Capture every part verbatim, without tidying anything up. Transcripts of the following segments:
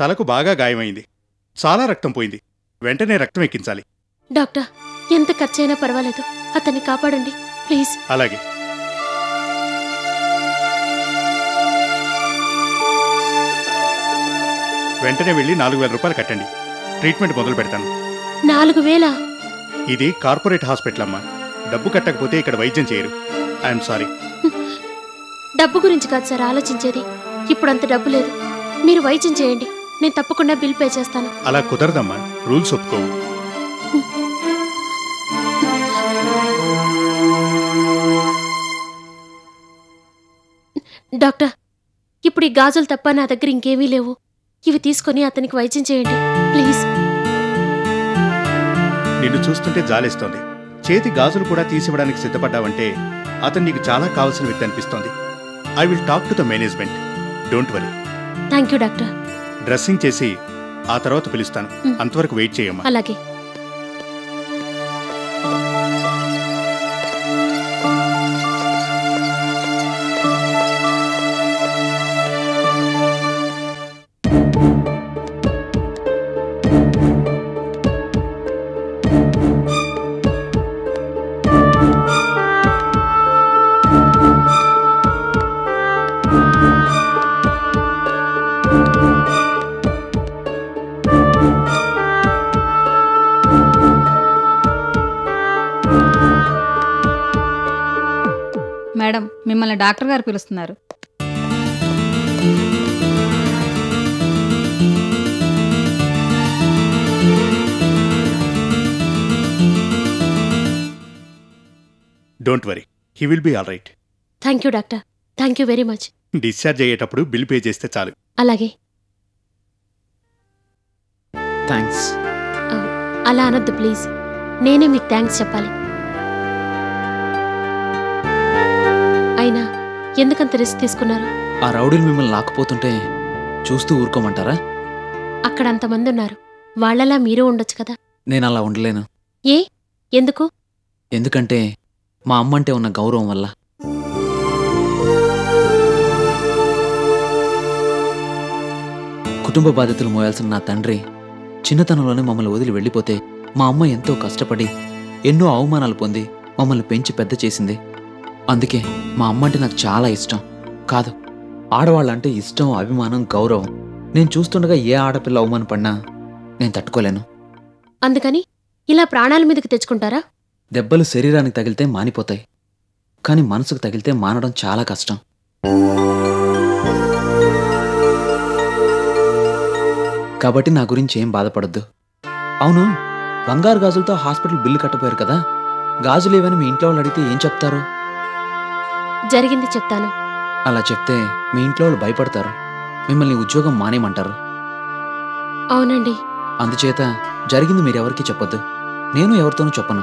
తలకు బాగా గాయమైంది. చాలా రక్తం పోయింది. వెంటనే రక్తం ఎక్కించాలి. డాక్టర్, ఎంత ఖర్చైనా పర్వాలేదు, అతన్ని కాపాడండి ప్లీజ్. అలాగే. వెంటనే వెళ్ళి నాలుగు వేల రూపాయలు కట్టండి. ట్రీట్మెంట్ మొదలు పెడతాను. నాలుగు వేల? ఇది కార్పొరేట్ హాస్పిటల్ అమ్మా, డబ్బు కట్టకపోతే ఇక్కడ వైద్యం చేయరు. I'm sorry. డబ్బు గురించి కాదు సార్ ఆలోచించేది, ఇప్పుడు అంత డబ్బు లేదు. మీరు వైద్యం చేయండి, నేను తప్పకుండా బిల్ పే చేస్తాను. అలా కుదరదమ్మా, రూల్స్ ఒప్పుకోవు. డాక్టర్, ఇప్పుడు ఈ గాజులు తప్ప నా దగ్గర ఇంకేమీ లేవు. ఇవి తీసుకొని అతనికి వైద్యం చేయండి ప్లీజ్. నిన్ను చూస్తుంటే జాలేస్తోంది. చేతి గాజులు కూడా తీసివ్వడానికి సిద్ధపడ్డావంటే అతను నీకు చాలా కావాల్సిన వ్యక్తి అనిపిస్తోంది. I will talk to the management, don't worry. Thank you doctor. Dressing చేసి ఆ తర్వాత పిలుస్తాను, అంతవరకు వెయిట్ చేయమ్మా. అలాగే. మేడం, మిమ్మల్ని డాక్టర్ గారు పిలుస్తున్నారు. Don't worry, he will be all right. Thank you doctor, thank you very much. Discharge అయ్యేటప్పుడు బిల్ పే చేస్తే చాలు. అలాగే. థ్యాంక్స్ అలా అనొద్దు ప్లీజ్, నేనే మీకు థ్యాంక్స్ చెప్పాలి. అయినా ఎందుకంత రిస్క్ తీసుకున్నారు? ఆ రౌడీలు మిమ్మల్ని లాక్కపోతుంటే చూస్తూ ఊరుకోమంటారా? అక్కడ అంతమంది ఉన్నారు, వాళ్ళలా మీరు ఉండొచ్చు కదా. నేను అలా ఉండలేను. ఏ ఎందుకు? ఎందుకంటే మా అమ్మంటే ఉన్న గౌరవం వల్ల. కుటుంబ బాధ్యతలు మోయాల్సిన నా తండ్రి చిన్నతనంలోనే మమ్మల్ని వదిలి వెళ్ళిపోతే మా అమ్మ ఎంతో కష్టపడి ఎన్నో అవమానాలు పొంది మమ్మల్ని పెంచి పెద్ద చేసింది. అందుకే మా అమ్మ అంటే నాకు చాలా ఇష్టం. కాదు, ఆడవాళ్ళంటే ఇష్టం, అభిమానం, గౌరవం. నేను చూస్తుండగా ఏ ఆడపిల్ల అవమానం పడినా నేను తట్టుకోలేను. అందుకని ఇలా ప్రాణాల మీదకి తెచ్చుకుంటారా? దెబ్బలు శరీరానికి తగిలితే మానిపోతాయి, కానీ మనసుకు తగిలితే మానడం చాలా కష్టం. కాబట్టి నా గురించి ఏం బాధపడద్దు. అవును, బంగారు గాజులతో హాస్పిటల్ బిల్లు కట్టబోయారు కదా, గాజులు ఏవని మీ ఇంట్లో వాళ్ళు అడిగితే ఏం చెప్తారు? జరిగింది చెప్తాను. అలా చెప్తే మీ ఇంట్లో వాళ్ళు భయపడతారు, మిమ్మల్ని ఉద్యోగం మానేమంటారు. అవునండి. అందుచేత జరిగింది మీరెవరికీ చెప్పొద్దు, నేను ఎవరితోనూ చెప్పను,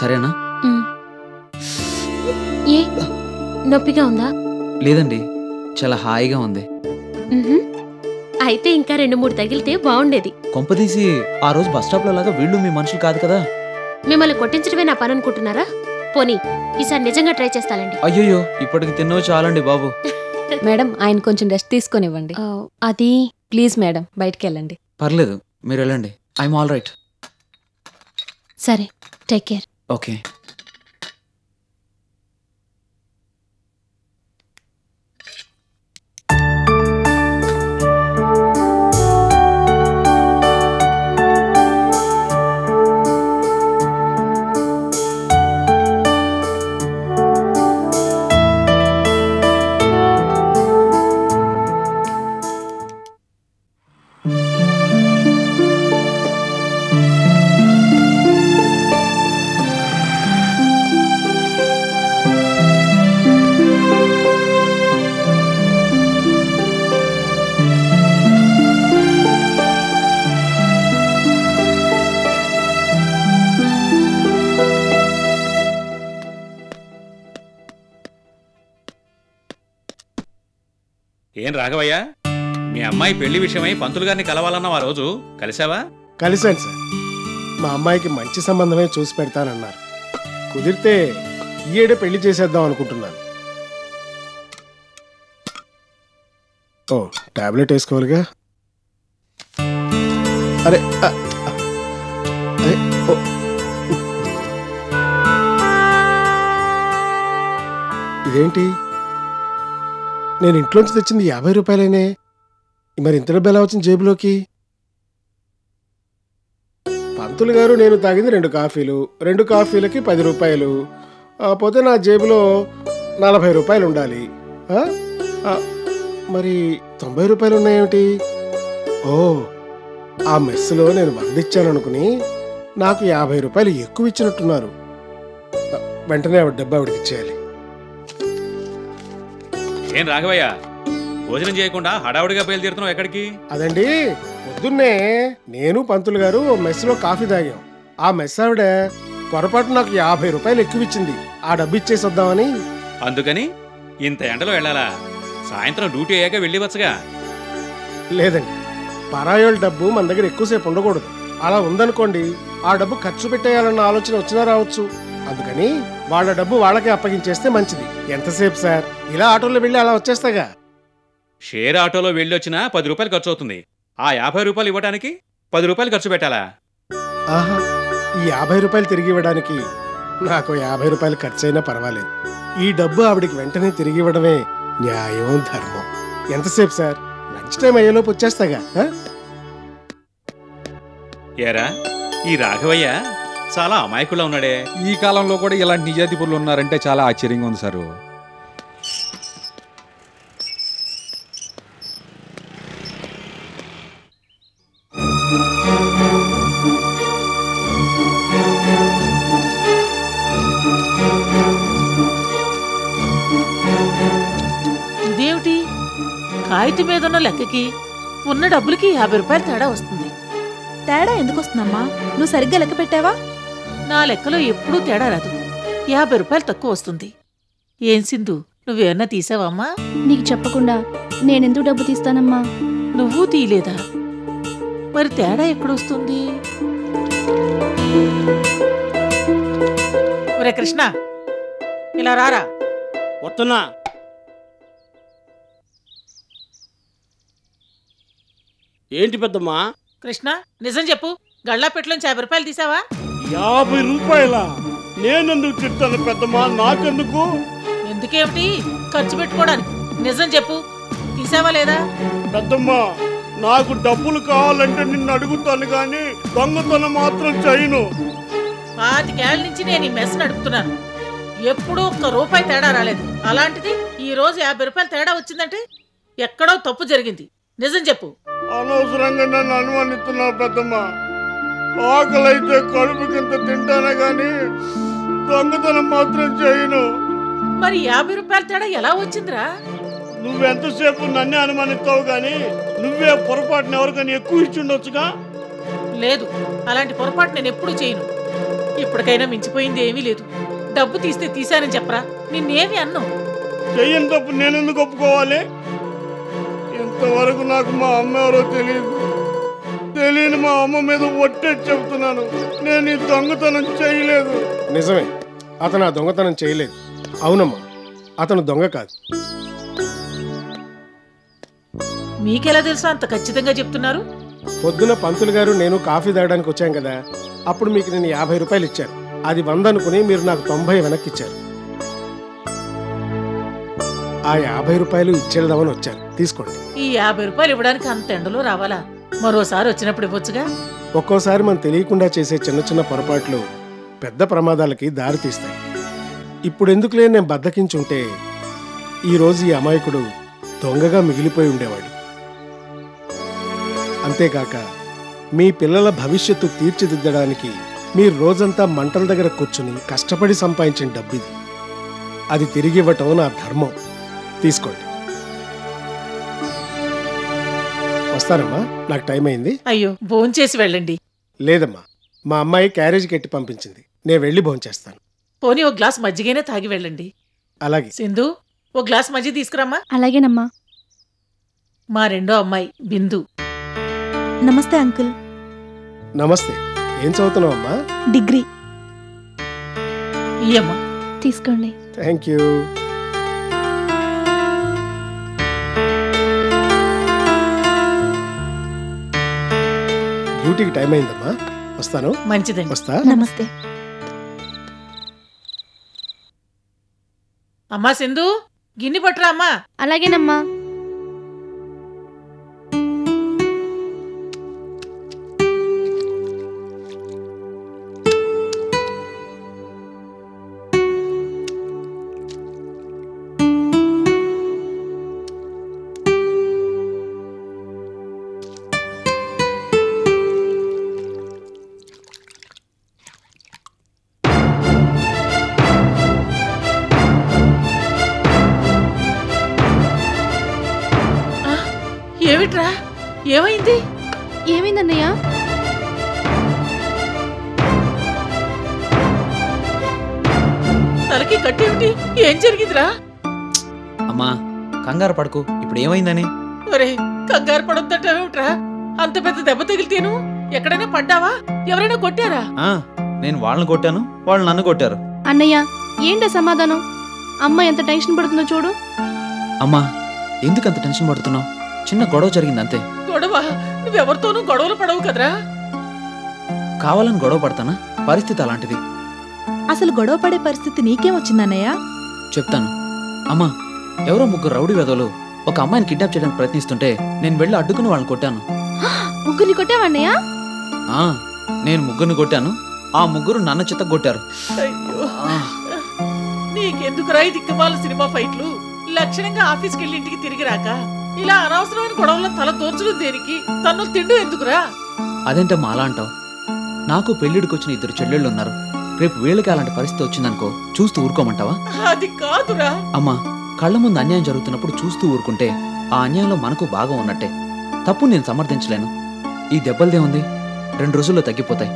సరేనా? ఏ నొప్పిగా ఉందా? లేదండి, చాలా హాయిగా ఉంది. అయితే ఇంకా రెండు మూడు తగిలితే బాగుండేది. కొంపదీసి ఆ రోజు బస్ స్టాప్ లో లాగా వీళ్ళు మీ మనుషులు కాదు కదా. మిమ్మల్ని కొట్టించడమే నా పని అనుకుంటున్నారా? పోనీ ఈసారి నిజంగా ట్రై చేస్తానండి. అయ్యో, ఇప్పటికి తిన్నో చాలండి బాబు. మేడం, ఆయన కొంచెం రెస్ట్ తీసుకునివ్వండి. అది ప్లీజ్ మేడం, బయటికి వెళ్ళండి. పర్లేదు, మీరు వెళ్ళండి, ఐఎమ్ ఆల్ రైట్. సరే, టేక్ కేర్. ఓకే. మీ అమ్మాయి పెళ్లి విషయమై పంతులు గారిని కలవాలన్నావు ఆ రోజు కలిసావా? కలిశాను సార్. మా అమ్మాయికి మంచి సంబంధమే చూసి పెడతానన్నారు. కుదిరితే ఈ ఏడే పెళ్లి చేసేద్దాం అనుకుంటున్నాను. ఓ టాబ్లెట్ వేసుకోవాలిగా. అరే అరే ఇదేంటి, నేను ఇంట్లోంచి తెచ్చింది యాభై రూపాయలేనే, మరి ఇంత డబ్బు ఎలా వచ్చింది జేబులోకి? పంతులు గారు నేను తాగింది రెండు కాఫీలు, రెండు కాఫీలకి పది రూపాయలు పోతే నా జేబులో నలభై రూపాయలు ఉండాలి. మరి తొంభై రూపాయలు ఉన్నాయేమిటి? ఓ ఆ మెస్సులో నేను వందిచ్చాను అనుకుని నాకు యాభై రూపాయలు ఎక్కువ ఇచ్చినట్టున్నారు. వెంటనే ఆవిడ డబ్బు ఆవిడకి ఇచ్చేయాలి. ఏం రాఘవయ్య భోజనం చేయకుండా హడావుడిగా బయలుదేరుతున్నావు ఎక్కడికి? అదండి పొద్దున్నే నేను పంతులు గారు మెస్సులో కాఫీ తాగాం. ఆ మెస్ ఆవిడ పొరపాటు నాకు యాభై రూపాయలు ఎక్కువ ఇచ్చింది. ఆ డబ్బు ఇచ్చేసొద్దామని. అందుకని ఇంత ఎండలో వెళ్ళాలా? సాయంత్రం డ్యూటీ అయ్యాక వెళ్ళివచ్చుగా. లేదండి, పరాయోళ్ళ డబ్బు మన దగ్గర ఎక్కువసేపు ఉండకూడదు. అలా ఉందనుకోండి ఆ డబ్బు ఖర్చు పెట్టేయాలన్న ఆలోచన వచ్చినా రావచ్చు. అందుకని వాళ్ళ డబ్బు వాళ్ళకే అప్పగించేస్తే మంచిది. ఎంతసేపు సార్, ఇలా ఆటోలో వెళ్ళి అలా వచ్చేస్తాగా. షేర్ ఆటోలో వెళ్ళి వచ్చినా పది రూపాయలు ఖర్చు అవుతుంది. ఆ యాభై రూపాయలు ఇవ్వడానికి పది రూపాయలు ఖర్చు పెట్టాలా? ఆహా, ఈ యాభై రూపాయలు తిరిగి ఇవ్వడానికి నాకు యాభై రూపాయలు ఖర్చు అయినా పర్వాలేదు. ఈ డబ్బు ఆవిడికి వెంటనే తిరిగి ఇవ్వడమే న్యాయం, ధర్మం. ఎంతసేపు సార్, లంచ్ టైం అయ్యేలోపు వచ్చేస్తాగా. ఏరా ఈ రాఘవయ్య చాలా అమాయకులా ఉన్నాడే. ఈ కాలంలో కూడా ఇలాంటి నిజాయితీ పరులు ఉన్నారంటే చాలా ఆశ్చర్యంగా ఉంది సారు. ఇదేమిటి కాగితం మీద ఉన్న లెక్కకి ఉన్న డబ్బులకి యాభై రూపాయలు తేడా వస్తుంది? తేడా ఎందుకు వస్తుందమ్మా? నువ్వు సరిగ్గా లెక్క పెట్టావా? నా లెక్కలో ఎప్పుడూ తేడా రాదు, యాభై రూపాయలు తక్కువ వస్తుంది. ఏం సింధు, నువ్వేమన్నా తీసావమ్మా? నీకు చెప్పకుండా నేనెందుకు డబ్బు తీస్తానమ్మా? నువ్వు తీయలేదా? మరి తేడా ఎక్కడొస్తుంది? ఒరే కృష్ణ, ఇలా రారా. వస్తున్నా. ఏంటి పెద్దమ్మా? కృష్ణ నిజం చెప్పు, గళ్ళాపేటలోంచి యాభై రూపాయలు తీసావా? యాభై రూపాయల నేనెందుకు తిట్టాను పెద్దమ్మా? నాకెందుకు? ఎందుకేమిటి ఖర్చు పెట్టుకోవడానికి. నిజం చెప్పు, తీసావా లేదా? పెద్దమ్మా నాకు డబ్బులు కావాలంటే నిన్ను అడుగుతాను కానీ దొంగతనం మాత్రం చేయను. పాతికేళ్ళ నుంచి నేను ఈ మెస్ నడుపుతున్నాను, ఎప్పుడూ ఒక్క రూపాయి తేడా రాలేదు. అలాంటిది ఈ రోజు యాభై రూపాయలు తేడా వచ్చిందంటే ఎక్కడో తప్పు జరిగింది. నిజం చెప్పు. అనవసరంగా నన్ను అనుమానిస్తున్నావు పెద్దమ్మా. ఆకలైతే కడుపు కింద తింటానా గానీ దొంగతనం మాత్రం చేయను. మరి యాభై రూపాయల తేడా ఎలా వచ్చిందిరా? నువ్వెంతసేపు నన్నే అనుమానిస్తావు గానీ నువ్వే పొరపాటును ఎవరికైనా ఎక్కువ ఇచ్చి ఉండొచ్చుగా. లేదు, అలాంటి పొరపాటు నేను ఎప్పుడూ చేయను. ఇప్పటికైనా మించిపోయింది ఏమీ లేదు. డబ్బు తీస్తే తీశానని చెప్పరా. నిన్నేమి అన్నావు? చెయ్యని తప్పు నేనెందుకు ఒప్పుకోవాలి? ఇంతవరకు నాకు మా అమ్మ ఎవరో తెలియదు. తెలియని మా అమ్మ మీద ఒట్టే చెబుతున్నాను, నేను ఈ దొంగతనం చేయలేదు. నిజమే, అతను ఆ దొంగతనం చేయలేదు. అవునమ్మా, అతను దొంగ కాదు. మీకెలా తెలుసా అంత ఖచ్చితంగా చెప్తున్నారు? పొద్దున పంతులు గారు నేను కాఫీ తాగడానికి వచ్చాం కదా, అప్పుడు మీకు నేను యాభై రూపాయలు ఇచ్చాను. అది వంద అనుకుని మీరు నాకు తొంభై వెనక్కి ఇచ్చారు. ఆ యాభై రూపాయలు ఇచ్చేద్దామని వచ్చాను, తీసుకోండి. ఈ యాభై రూపాయలు ఇవ్వడానికి అంత ఎండలో రావాలా? మరోసారి వచ్చినప్పుడు ఇవ్వచ్చుగా. ఒక్కోసారి మనం తెలియకుండా చేసే చిన్న చిన్న పొరపాట్లు పెద్ద ప్రమాదాలకి దారితీస్తాయి. ఇప్పుడు ఎందుకులే, నేను బద్దకించుంటే ఈరోజు ఈ అమాయకుడు దొంగగా మిగిలిపోయి ఉండేవాడు. అంతేకాక మీ పిల్లల భవిష్యత్తు తీర్చిదిద్దడానికి మీరు రోజంతా మంటల దగ్గర కూర్చుని కష్టపడి సంపాదించిన డబ్బు ఇది. అది తిరిగి ఇవ్వటం నా ధర్మం. తీసుకోండి. వస్తానమ్మా, నాకు టైం అయింది. అయ్యో, భోంచేసి వెళ్ళండి. లేదమ్మా, మా అమ్మాయి క్యారేజ్ కట్టి పంపించింది, నేను వెళ్ళి భోంచేస్తాను. పోనీ ఒక గ్లాస్ మజ్జిగైనా తాగి వెళ్ళండి. అలాగే సింధు, ఒక గ్లాస్ మజ్జిగ తీసుకురామ్మా. అలాగేనమ్మా. మా రెండో అమ్మాయి బిందు. నమస్తే అంకుల్. నమస్తే. ఏం చదువుతున్నావు అమ్మా? డిగ్రీ. ఇయ్యమ్మా, తీసుకోండి. Thank you. డ్యూటీకి టైం అయిందమ్మా, వస్తాను. మంచిదండి, వస్తా. నమస్తే. అమ్మా సింధు, గిన్ని పట్టురా అమ్మా. అలాగేనమ్మా. ఏమిట్రా, ఏమైంది? ఏమైందన్నయ్యా? తలకి కట్టేమిటి? ఏం జరిగిందిరా? అమ్మా కంగారు పడకు, ఇప్పుడు ఏమైందని. ఒరే కంగారు పడొద్దటేమిట్రా, అంత పెద్ద దెబ్బ తగిలితేను. ఎక్కడైనా పడ్డావా? ఎవరైనా కొట్టారా? నేను వాళ్ళని కొట్టాను, వాళ్ళు నన్ను కొట్టారు. అన్నయ్య ఏంటో సమాధానం? అమ్మ ఎంత టెన్షన్ పడుతుందో చూడు. అమ్మా ఎందుకు అంత టెన్షన్ పడుతున్నావు? చిన్న గొడవ జరిగింది అంతే. గొడవ? నువ్వెవరితోనూ గొడవలు పడవు కదరా. కావాలని గొడవ పడతానా? పరిస్థితి అలాంటిది. అసలు గొడవ పడే పరిస్థితి నీకేం వచ్చిందన్నయ్య? చెప్తాను అమ్మా. ఎవరో ముగ్గురు రౌడీ వెధవలు ఒక అమ్మాయిని కిడ్నాప్ చేయడానికి ప్రయత్నిస్తుంటే నేను వెళ్ళి అడ్డుకుని వాళ్ళని కొట్టాను. ముగ్గురిని కొట్టావన్నయ్య? నేను ముగ్గురిని కొట్టాను, ఆ ముగ్గురు నన్న చిత్త కొట్టారు. నీకెందుకురా ఈ దిక్కుమాల సినిమా ఫైట్లు? లక్షణంగా ఆఫీస్కి వెళ్ళి ఇంటికి తిరిగి రాక ఇలా అనవసరమైన గొడవల్లో తల దోర్చడం దేనికి? తన్ను తిండు ఎందుకురా? అదేంటమ్మా అలా అంటావు? నాకు పెళ్లిడికి వచ్చిన ఇద్దరు చెల్లెళ్ళు ఉన్నారు. రేపు వీళ్ళకి అలాంటి పరిస్థితి వచ్చిందనుకో, చూస్తూ ఊరుకోమంటావా? అది కాదురా అమ్మా, కళ్ళ ముందు అన్యాయం జరుగుతున్నప్పుడు చూస్తూ ఊరుకుంటే ఆ అన్యాయంలో మనకు భాగం ఉన్నట్టే. తప్పు నేను సమర్థించలేను. ఈ దెబ్బలదే ఉంది, రెండు రోజుల్లో తగ్గిపోతాయి.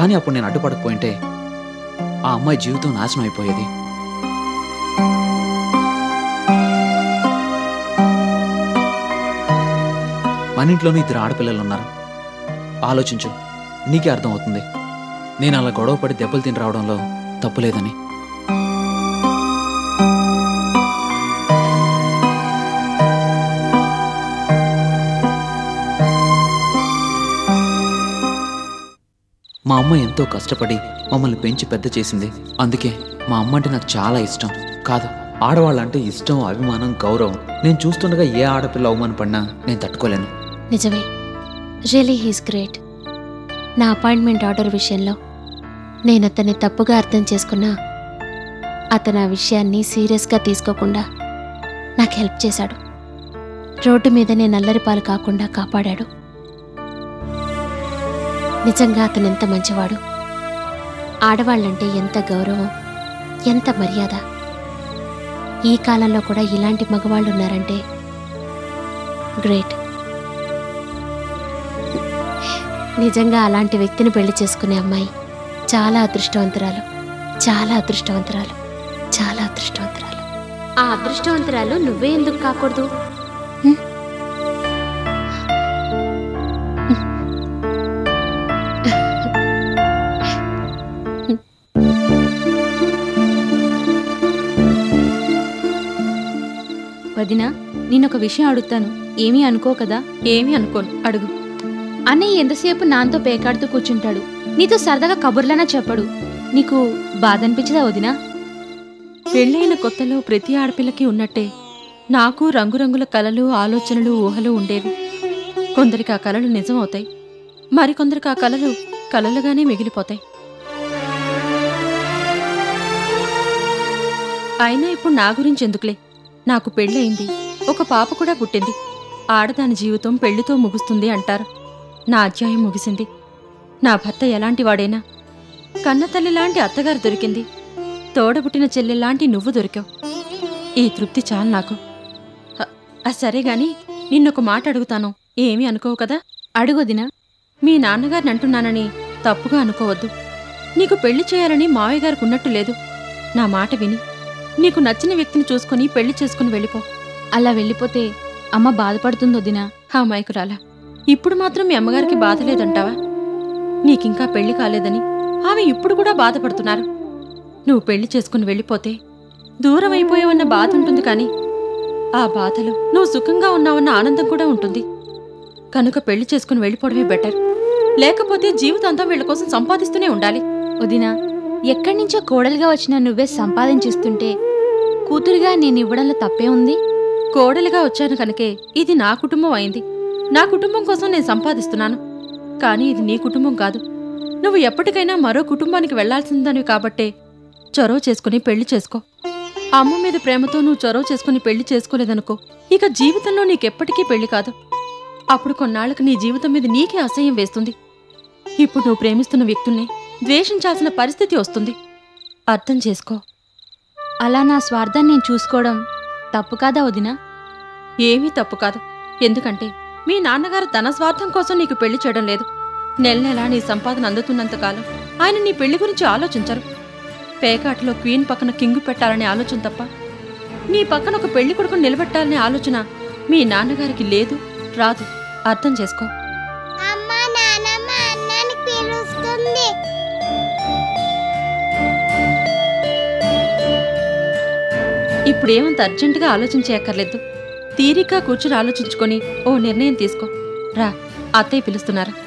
కానీ అప్పుడు నేను అడ్డుపడకపోయింటే ఆ అమ్మాయి జీవితం నాశనం అయిపోయేది. అన్నింట్లోనూ ఇద్దరు ఆడపిల్లలున్నారు. ఆలోచించు, నీకే అర్థమవుతుంది నేను అలా గొడవ పడి దెబ్బలు తిని రావడంలో తప్పులేదని. మా అమ్మ ఎంతో కష్టపడి మమ్మల్ని పెంచి పెద్ద చేసింది. అందుకే మా అమ్మ అంటే నాకు చాలా ఇష్టం. కాదు, ఆడవాళ్ళంటే ఇష్టం, అభిమానం, గౌరవం. నేను చూస్తుండగా ఏ ఆడపిల్ల అవమానపడినా నేను తట్టుకోలేను. నిజమే, రియలీ హీస్ గ్రేట్. నా అపాయింట్మెంట్ ఆర్డర్ విషయంలో నేను అతన్ని తప్పుగా అర్థం చేసుకున్నా, అతను ఆ విషయాన్ని సీరియస్గా తీసుకోకుండా నాకు హెల్ప్ చేశాడు. రోడ్డు మీద నేను అల్లరిపాలు కాకుండా కాపాడాడు. నిజంగా అతను ఎంత మంచివాడు. ఆడవాళ్ళంటే ఎంత గౌరవం, ఎంత మర్యాద. ఈ కాలంలో కూడా ఇలాంటి మగవాళ్ళు ఉన్నారంటే గ్రేట్. నిజంగా అలాంటి వ్యక్తిని పెళ్లి చేసుకునే అమ్మాయి చాలా అదృష్టవంతురాలు, చాలా అదృష్టవంతురాలు, చాలా అదృష్టవంతురాలు. ఆ అదృష్టవంతురాలు నువ్వే ఎందుకు కాకూడదు? వదినా, నేనొక విషయం అడుగుతాను, ఏమీ అనుకో కదా. ఏమీ అనుకోను, అడుగు. అన్నయ్య ఎంతసేపు నాతో పేకాడుతూ కూర్చుంటాడు, నీతో సరదాగా కబుర్లనా చెప్పడు. నీకు బాధ అనిపించదా వదినా? పెళ్ళైన కొత్తలో ప్రతి ఆడపిల్లకి ఉన్నట్టే నాకు రంగురంగుల కలలు, ఆలోచనలు, ఊహలు ఉండేవి. కొందరికి ఆ కలలు నిజమవుతాయి, మరికొందరికి ఆ కలలు కలలుగానే మిగిలిపోతాయి. అయినా ఇప్పుడు నా గురించి ఎందుకులే, నాకు పెళ్ళయింది, ఒక పాప కూడా పుట్టింది. ఆడదాని జీవితం పెళ్లితో ముగుస్తుంది అంటారు. నా అధ్యాయం ముగిసింది. నా భర్త ఎలాంటి వాడైనా కన్నతల్లి లాంటి అత్తగారు దొరికింది, తోడబుట్టిన చెల్లెలాంటి నువ్వు దొరికావు. ఈ తృప్తి చాలు నాకు. సరే గాని నిన్నొక మాట అడుగుతాను, ఏమీ అనుకోవు కదా? అడుగుదినా, మీ నాన్నగారిని అంటున్నానని తప్పుగా అనుకోవద్దు. నీకు పెళ్లి చేయాలని మావయ్య గారికి ఉన్నట్టు లేదు. నా మాట విని నీకు నచ్చిన వ్యక్తిని చూసుకుని పెళ్లి చేసుకుని వెళ్ళిపో. అలా వెళ్ళిపోతే అమ్మ బాధపడుతుందో దినా ఆ మైకురాల. ఇప్పుడు మాత్రం మీ అమ్మగారికి బాధ లేదంటావా? నీకింకా పెళ్లి కాలేదని ఆమె ఇప్పుడు కూడా బాధపడుతున్నారు. నువ్వు పెళ్లి చేసుకుని వెళ్ళిపోతే దూరం అయిపోయావన్న బాధ ఉంటుంది, కానీ ఆ బాధలో నువ్వు సుఖంగా ఉన్నావన్న ఆనందం కూడా ఉంటుంది. కనుక పెళ్లి చేసుకుని వెళ్ళిపోవడమే బెటర్. లేకపోతే జీవితాంతం వీళ్ళ కోసం సంపాదిస్తూనే ఉండాలి. వదినా, ఎక్కడి నుంచో కోడలుగా వచ్చినా నువ్వే సంపాదించేస్తుంటే కూతురుగా నేను ఇవ్వడంలో తప్పే ఉంది? కోడలుగా వచ్చాను కనుకే ఇది నా కుటుంబం అయింది. నా కుటుంబం కోసం నేను సంపాదిస్తున్నాను, కానీ ఇది నీ కుటుంబం కాదు. నువ్వు ఎప్పటికైనా మరో కుటుంబానికి వెళ్లాల్సిందానివి కాబట్టే చొరవ చేసుకుని పెళ్లి చేసుకో. అమ్మ మీద ప్రేమతో నువ్వు చొరవ చేసుకుని పెళ్లి చేసుకోలేదనుకో, ఇక జీవితంలో నీకెప్పటికీ పెళ్లి కాదు. అప్పుడు కొన్నాళ్లకు నీ జీవితం మీద నీకే అసహ్యం వేస్తుంది. ఇప్పుడు నువ్వు ప్రేమిస్తున్న వ్యక్తుల్ని ద్వేషించాల్సిన పరిస్థితి వస్తుంది. అర్థం చేసుకో. అలా నా స్వార్థాన్ని నేను చూసుకోవడం తప్పు కాదా వదినా? ఏమీ తప్పు కాదు. ఎందుకంటే మీ నాన్నగారు తన స్వార్థం కోసం నీకు పెళ్లి చేయడం లేదు. నెల నెలా నీ సంపాదన అందుతున్నంతకాలం ఆయన నీ పెళ్లి గురించి ఆలోచించరు. పేకాటలో క్వీన్ పక్కన కింగు పెట్టాలనే ఆలోచన తప్ప నీ పక్కన ఒక పెళ్లి కొడుకును నిలబెట్టాలనే ఆలోచన మీ నాన్నగారికి లేదు, రాదు. అర్థం చేసుకో. ఇప్పుడేమంత అర్జెంటుగా ఆలోచించేయక్కర్లేదు. తీరిగ్గా కూర్చుని ఆలోచించుకొని ఓ నిర్ణయం తీసుకో. రా, అత్తయ్య పిలుస్తున్నారు.